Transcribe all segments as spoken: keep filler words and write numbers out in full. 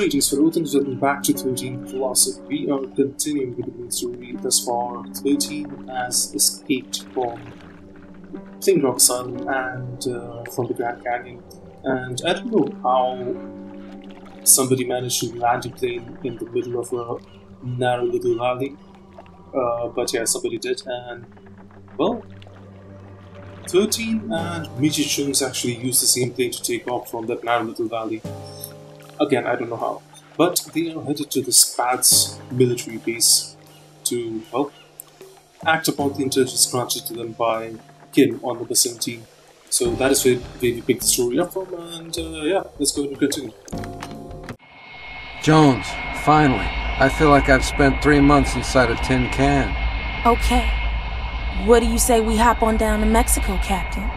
treaties were written dating back to thirteen plus, and we are continuing with the story thus far. thirteen has escaped from Plain Rock Asylum and uh, from the Grand Canyon, and I don't know how somebody managed to land a plane in the middle of a narrow little valley, uh, but yeah, somebody did, and well, thirteen and Major Jones actually used the same plane to take off from that narrow little valley. Again, I don't know how, but they are headed to the Spads military base to, well, act upon the intelligence granted to them by Kim on number seventeen. So that is where we pick the story up from, and uh, yeah, let's go ahead and continue. Jones, finally. I feel like I've spent three months inside a tin can. Okay. What do you say we hop on down to Mexico, Captain?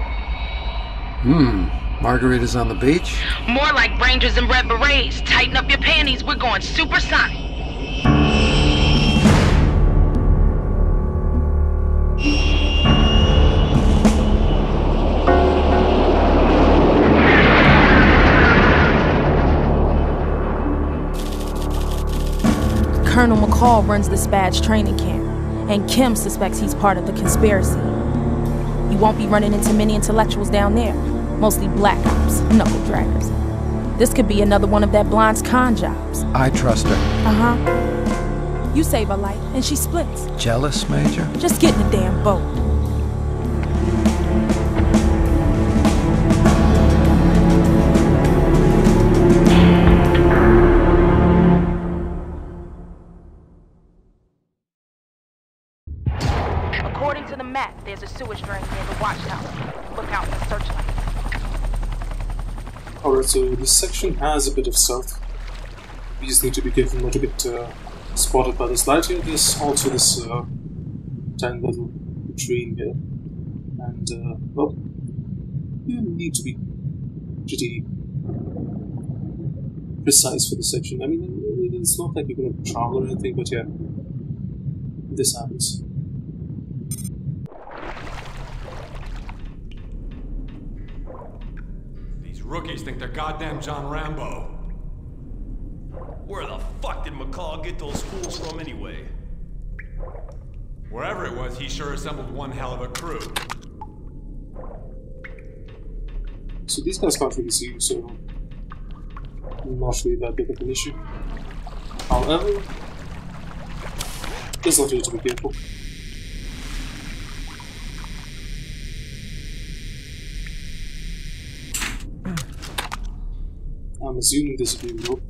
Hmm. Margaritas on the beach? More like Rangers and Red Berets. Tighten up your panties, we're going supersonic. Colonel McCall runs the Spads training camp, and Kim suspects he's part of the conspiracy. You won't be running into many intellectuals down there, mostly black ops, knuckle draggers. This could be another one of that blonde's con jobs. I trust her. Uh-huh. You save her life, and she splits. Jealous, Major? Just get in the damn boat. According to the map, there's a sewage drain near the watchtower. Look out for the searchlight. Alright, so this section has a bit of stealth. We just need to be careful not to get uh, spotted by this light here. There's also this uh, tiny little drain here. And, uh, well, you need to be pretty precise for this section. I mean, it's not like you're going to travel or anything, but yeah, this happens. Rookies think they're goddamn John Rambo. Where the fuck did McCall get those fools from anyway? Wherever it was, he sure assembled one hell of a crew. So these guys can't really see you, so I'm not really that big of an issue. However, there's not really to be careful. I'm assuming this will be a rope.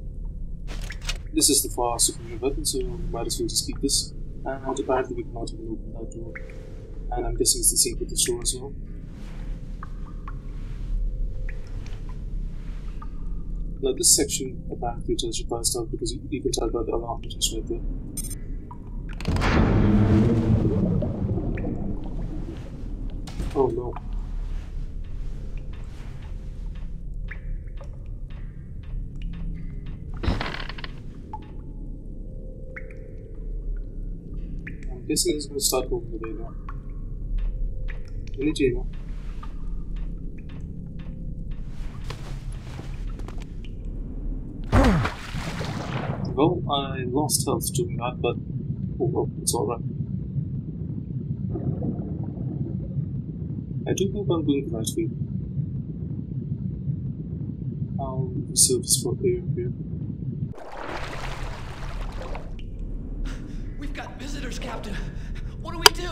This is the far superior weapon, so we might as well just keep this. And apparently we cannot even open that door. And I'm guessing it's the same with the door as well. Now this section apparently tells you fire stuff because you, you can tell by the alarm just right there. Oh no. I'm guessing he's going to start moving away now. Any J one? Well, I lost health doing that, but oh well, it's alright. I do hope I'm going the right way. I'll reserve this for player here. Visitors, Captain. What do we do?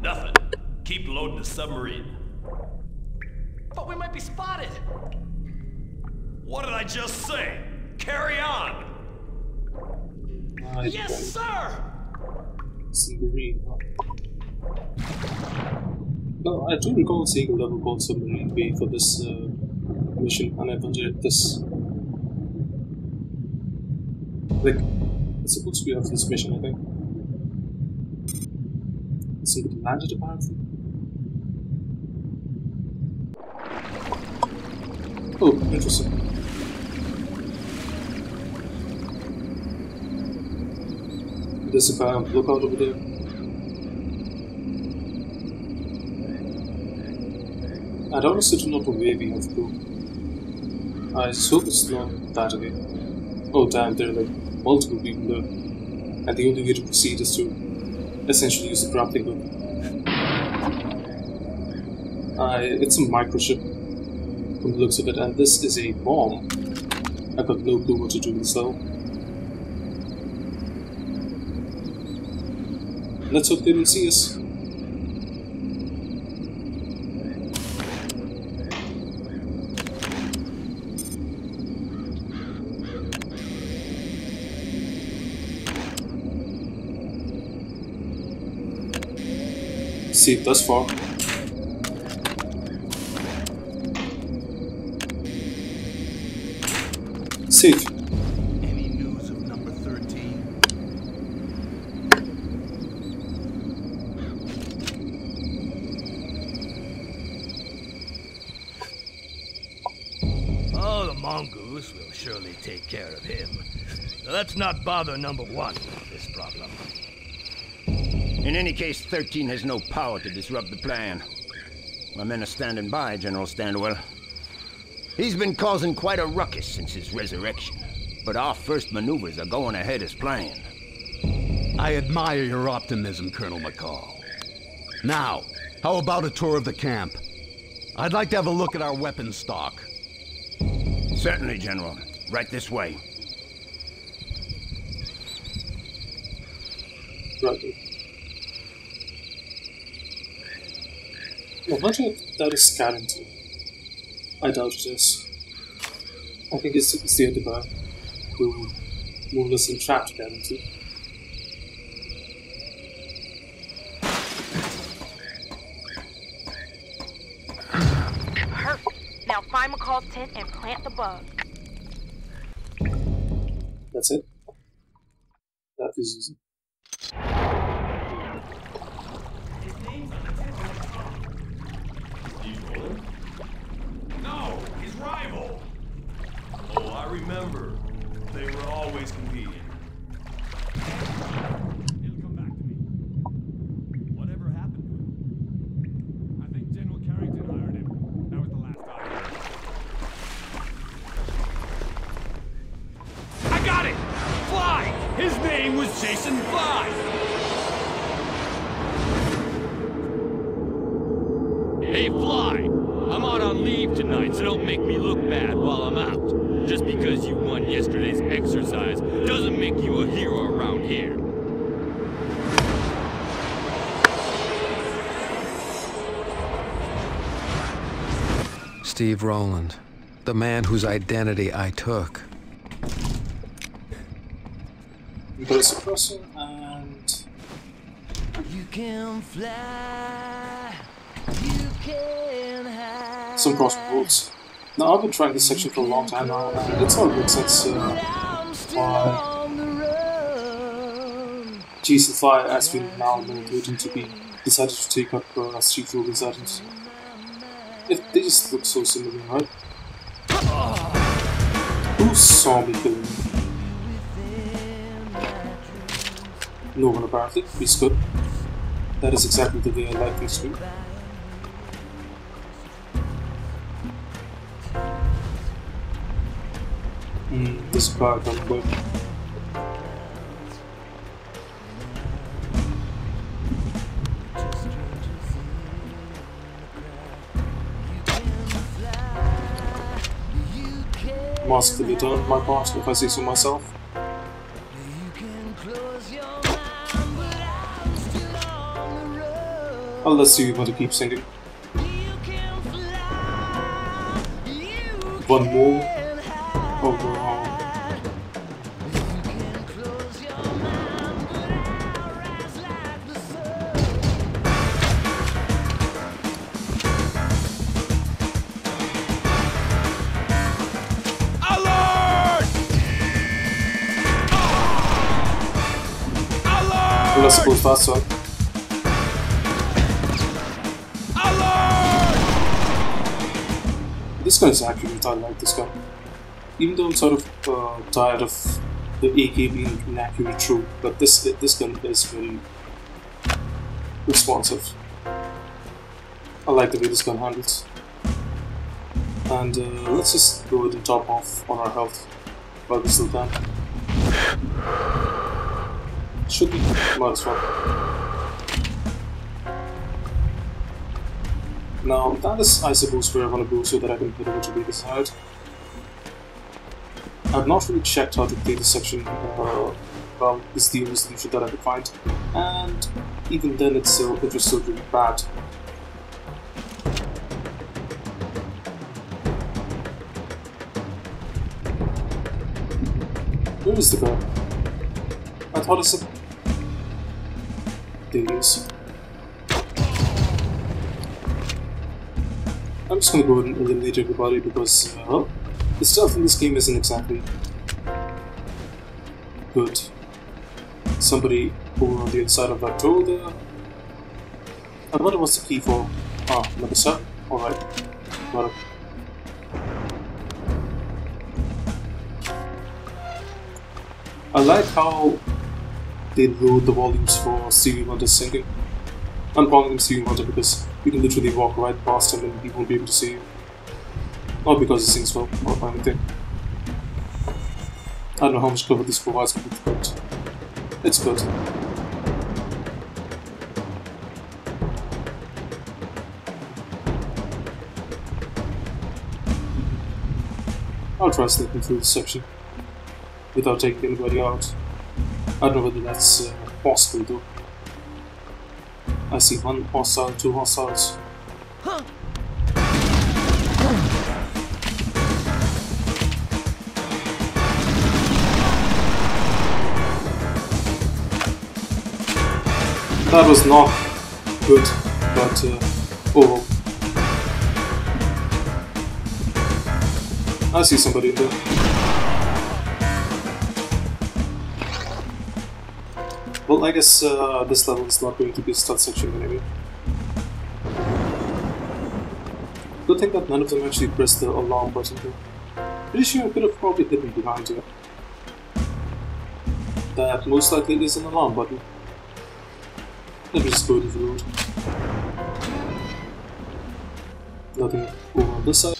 Nothing. Keep loading the submarine. But we might be spotted. What did I just say? Carry on. Nice yes, boy. Sir. Submarine. Well, I do recall seeing a level called Submarine Bay for this uh, mission, and I wonder if this. Like, it's supposed to be off this mission, I think. Somebody landed apparently. Oh, interesting. There's a guy on the lookout over there. I honestly do not know where we have to go. I hope it's not that again. Oh damn, there are like multiple people there. And the only way to proceed is to essentially use the grappling hook. Uh, it's a microchip from the looks of it, and this is a bomb. I've got no clue what to do with this though. Let's hope they don't see us. See, thus far. Safe. Any news of number thirteen? Oh, the mongoose will surely take care of him. Let's not bother number one with this problem. In any case, thirteen has no power to disrupt the plan. My men are standing by, General Standwell. He's been causing quite a ruckus since his resurrection, but our first maneuvers are going ahead as planned. I admire your optimism, Colonel McCall. Now, how about a tour of the camp? I'd like to have a look at our weapons stock. Certainly, General. Right this way. Roger. I wonder if that is guaranteed. I doubt it is. I think it's, it's the other guy who will listen trapped guarantee. Perfect. Now find McCall's tent and plant the bug. That's it. That is easy. Rival! Oh, I remember. They were always competing. It'll come back to me. Whatever happened to him? I think General Carrington hired him. That was the last time. I got it! Fly! His name was Jason Fly! Hey, Fly! I'm out on leave tonight, so don't make me look bad while I'm out. Just because you won yesterday's exercise doesn't make you a hero around here. Steve Rowland, the man whose identity I took. This person and... You can fly, you can hide. Some crossroads. Now I've been trying this section for a long time now, and it's all good sense uh, why Jason Fly, as we now know it to be, decided to take up uh, Steve Rowland's items. It, they just look so similar, right? Who saw me killing him? No one apparently. He's good. That is exactly the way I like these two. Mm, this car don't work. Mask the be done, my part, if I see so myself. Oh, let's see if you want to keep singing. One more. Oh, wow. I suppose that's right. This guy is accurate, I like this guy. Even though I'm sort of uh, tired of the A K being inaccurate true, but this this gun is very responsive. I like the way this gun handles. And uh, let's just go ahead and top off on our health while we still can. Should be. Might as well. Now, that is, I suppose, where I want to go so that I can hit over to the other side. I've not really checked how to play this section. Uh, well, it's the only solution that I could find. And even then, it's still, it was still pretty bad. Where is the guy? I thought I said... There he is. I'm just gonna go ahead and eliminate everybody because, uh, the stealth in this game isn't exactly good. Somebody over on the inside of that door there. I wonder what's the key for. Ah, another set? Alright. Got it. I like how they load the volumes for Stevie Wonder's singing. I'm calling him Stevie Wonder because you can literally walk right past him and he won't be able to see you. Not because he sings well or anything. I don't know how much cover this provides, but it's good. I'll try sneaking through this section without taking anybody out. I don't know whether that's uh, possible though. I see one hostile, two hostiles. Huh. That was not good, but uh, oh well. I see somebody there. Well, I guess uh, this level is not going to be a stud section anyway. Good thing that none of them actually pressed the alarm button here. Pretty sure I could have probably hidden behind here. That most likely is an alarm button. Let me just go to the road. Nothing over on this side.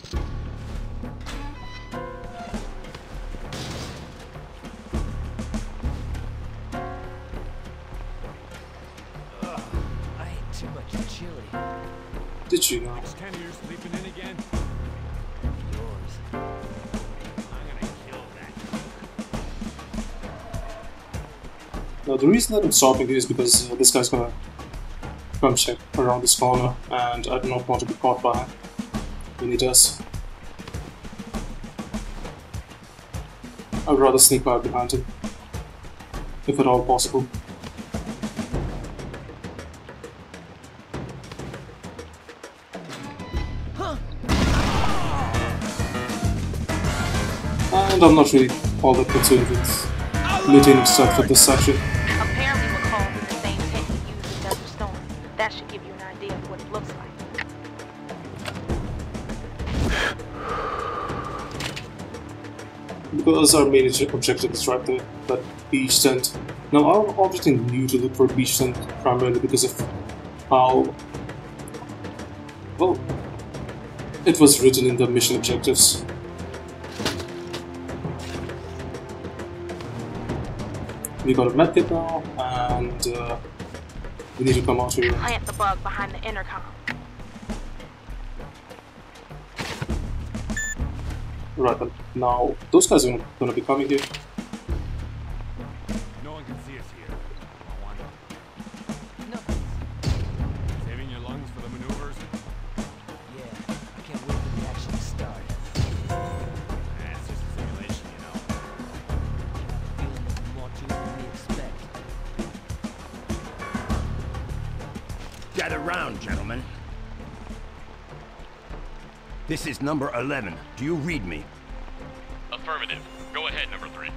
Did you know? Next ten years sleeping in again. Yours. I'm gonna kill that. Now the reason that I'm stopping here is because uh, this guy's gonna come check around this corner, and I do not want to be caught by him when he does. I'd rather sneak by behind him, if at all possible. And I'm not really all that concerned with maintaining stuff for this section. Apparently McCall did the same technique used in Desert Storm. That should give you an idea of what it looks like. Because our main objective is right there, that beach tent. Now I'm obviously new to look for a beach tent primarily because of how, well, it was written in the mission objectives. We got a medkit now, and uh, we need to come out here. Plant the bug behind the intercom. Right then. Now those guys are gonna be coming here. No one can see us here. I want to. No. Saving your lungs for the maneuvers. Yeah, I can't wait for the action to start. Nah, it's just a simulation, you know. Feeling what we want to. Gather round, gentlemen. This is number eleven. Do you read me? Affirmative. Go ahead, number three.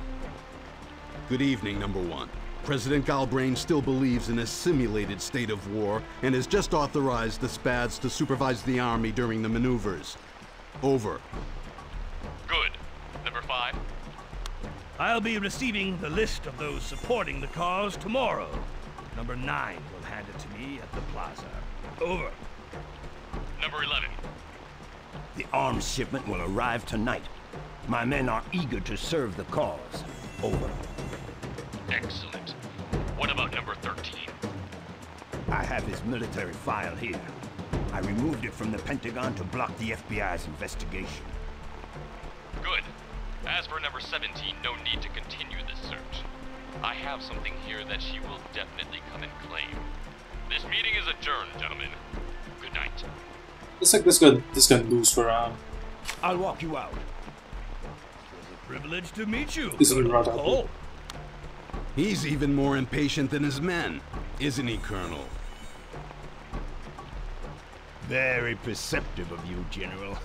Good evening, number one. President Galbrain still believes in a simulated state of war and has just authorized the Spads to supervise the army during the maneuvers. Over. Good. Number five. I'll be receiving the list of those supporting the cause tomorrow. Number nine will hand it to me at the plaza. Over. Number eleven. The arms shipment will arrive tonight. My men are eager to serve the cause. Over. Excellent. What about number thirteen? I have his military file here. I removed it from the Pentagon to block the F B I's investigation. Good. As for number seventeen, no need to continue this search. I have something here that she will definitely come and claim. This meeting is adjourned, gentlemen. Good night. Looks like this could this could lose for um. I'll walk you out. It was a privilege to meet you. This is right out. He's even more impatient than his men, isn't he, Colonel? Very perceptive of you, General.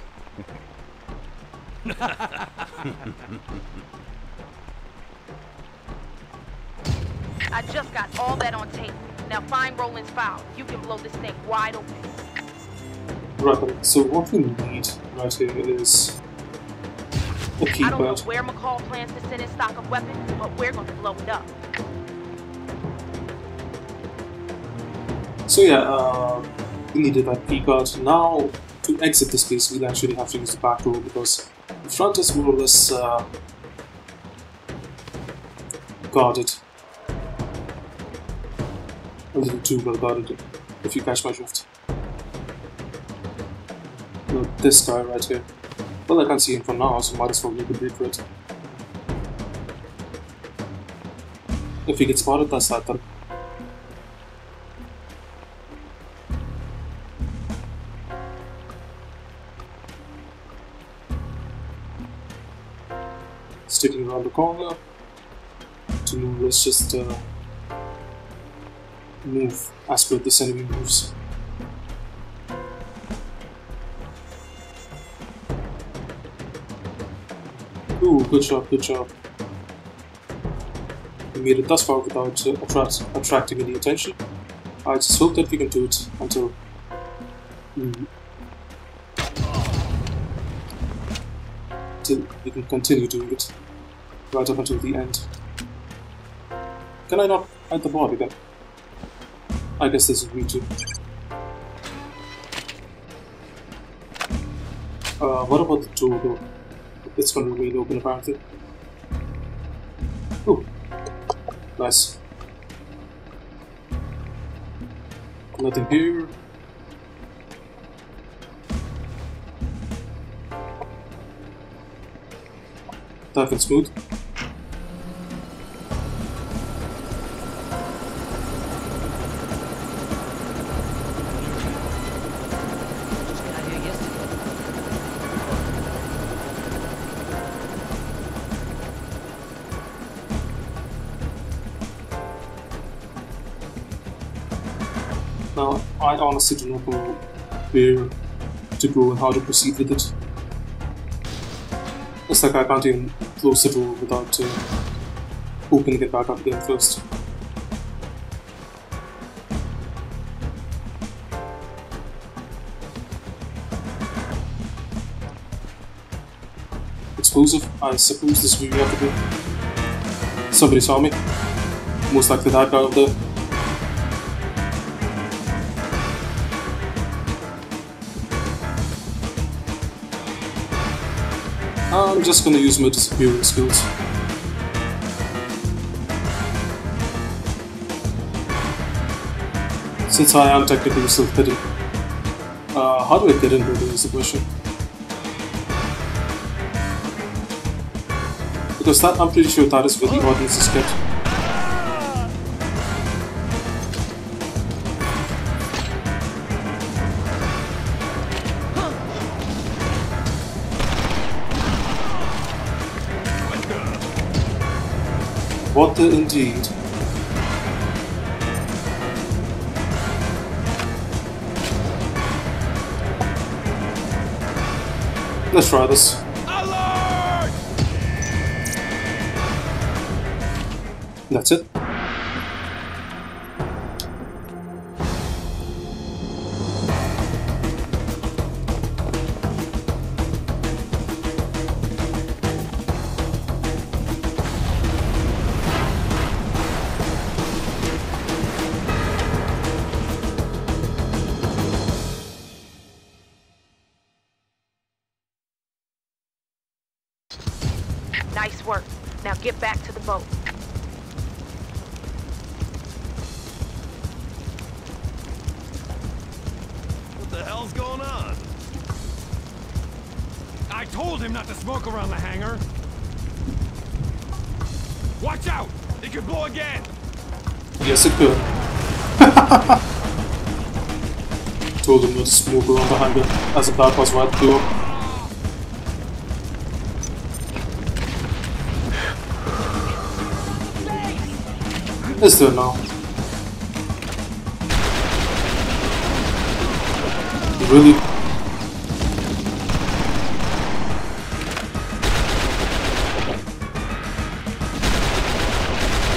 I just got all that on tape. Now find Rowland's file. You can blow this thing wide open. Right, so what we need right here is a keypad. I don't know where McCall plans to send his stock of weapons, but we're going to blow it up. So yeah, uh, we needed that keypad. Now, to exit this place, we'll actually have to use the back door because the front is more or less uh, guarded. A little too well guarded, if you catch my drift. Not this guy right here. Well, I can't see him for now, so might as well make a break for it. If he gets spotted, that's that then. Sticking around the corner. To move, let's just uh, move as per this enemy moves. Ooh, good job, good job. We made it thus far without uh, attract attracting any attention. I just hope that we can do it until. Mm, until we can continue doing it. Right up until the end. Can I not hit the body then? I guess this is me too. Uh, what about the door though? It's gonna remain open apparently. Ooh. Nice. Nothing here. Tough and smooth. Now, I honestly do not know where to go and how to proceed with it. It's like I can't even close the door without uh, opening it back up again first. Explosive, I suppose this will be up again. Somebody saw me. Most likely that guy up there. I'm just gonna use my disappearing skills. Since I am technically self-hidden. Uh, how do I get in really is the question. Because that, I'm pretty sure that is where the audience is kept. What the indeed? Let's try this. Alert! That's it. Nice work. Now get back to the boat. What the hell's going on? I told him not to smoke around the hangar. Watch out! It could blow again! Yes, it could. Told him not to smoke around the hangar. Also, that was right too. Let's do it now. Really?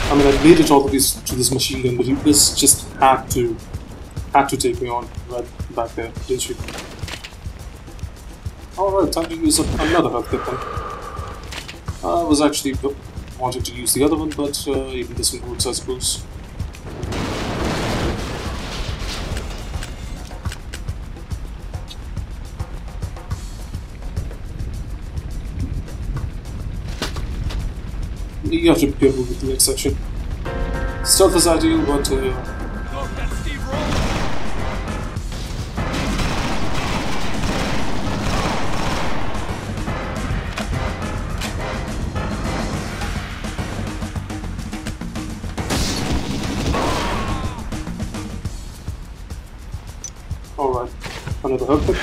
I mean, I made it all to this, to this machine gun, but you just, just had to had to take me on right back there, didn't you? Alright, time to use another health kit then. I was actually wanting to use the other one, but uh, even this one works, I suppose. You have to be careful with the next section. Stealth is ideal, but uh, oh, that's Steve Rowland. All right, another hook.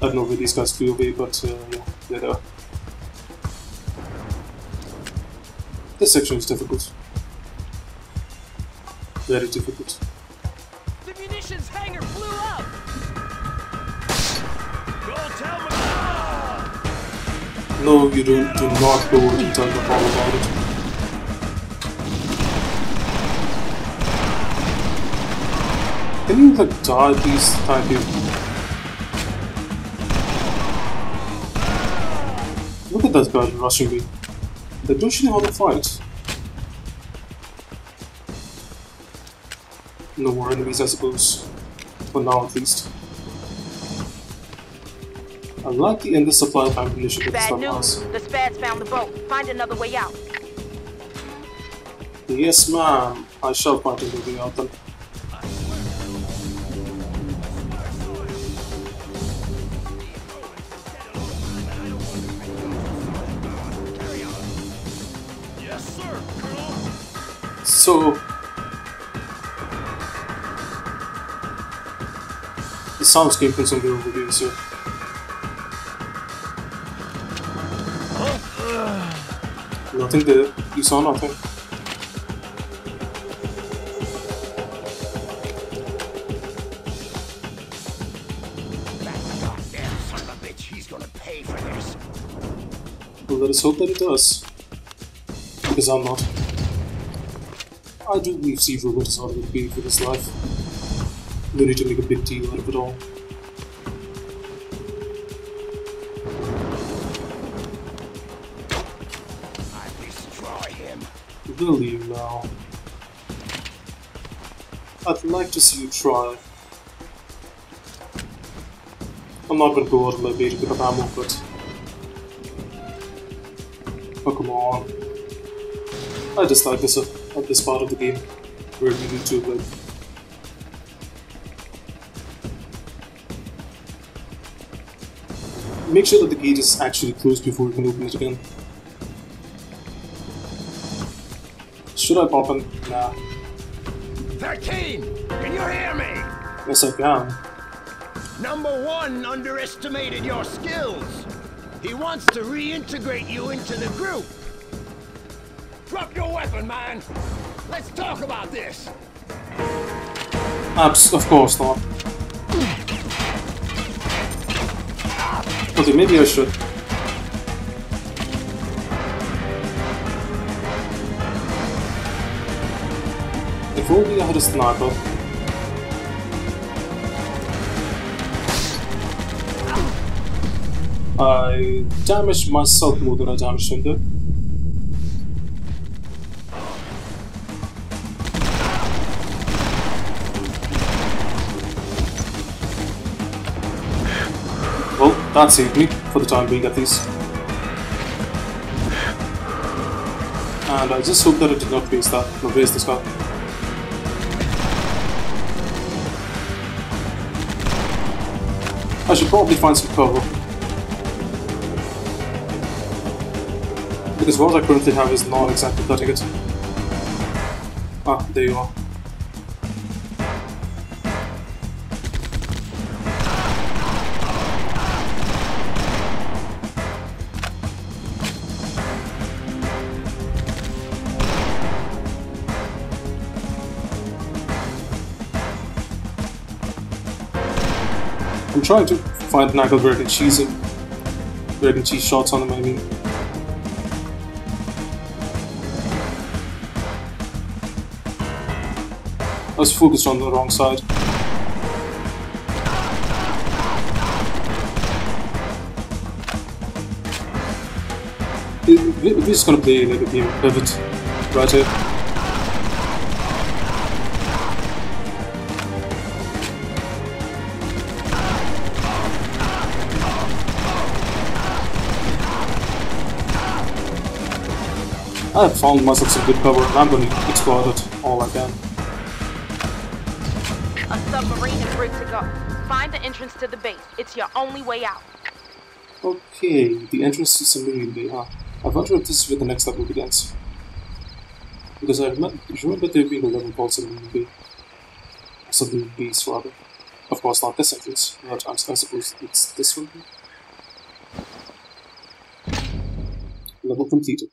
I don't know where these guys flew away, but uh, yeah, they're there. This section is difficult. Very difficult. The munitions hangar blew up! Go tell McCall! No, you don't, do not go and tell McCall about it. Can you like die these type of... Look at those guys rushing me. They don't really want to fight. No more enemies, I suppose. For now, at least. I like the endless supply of ammunition with this house. The Spads found the boat. Find another way out. Yes, ma'am. I shall find another way out then. So, the sounds came from somewhere over here, so. Oh. Nothing there. You saw nothing. That goddamn son of a bitch, he's gonna pay for this. Well, let us hope that it does. Because I'm not. I do believe Steve Rowland is out of the game for this life. No need to make a big deal out of it all. I destroy him. Will you now? I'd like to see you try. I'm not gonna go out of my way to pick up ammo, but... Oh, come on. I dislike this up. At this part of the game where we need to like make sure that the gate is actually closed before we can open it again. Should I pop in? Nah. thirteen! Can you hear me? Yes, I can. Number one underestimated your skills. He wants to reintegrate you into the group. Drop your weapon, man! Let's talk about this! Abs, of course not. Okay, maybe I should. If only I had a sniper. I damaged myself more than I damaged him there. That saved me, for the time being at least. And I just hope that it did not base that, not base this guy. I should probably find some cover, because what I currently have is not exactly cutting it. Ah, there you are. I'm trying to find an angle where I can cheese him, where I can cheese shots on him, I mean. I was focused on the wrong side. We're just gonna play like a game of pivot right here. I have found myself some good cover, and I'm going to explode it all I can. A submarine is ready to go. Find the entrance to the base. It's your only way out. Okay, the entrance to Submarine Bay, huh? I wonder if this is where the next level begins. Because I remember, remember there being a level called Submarine Bay. Submarine Base, rather. Of course, not this entrance, but I suppose it's this one. Level completed.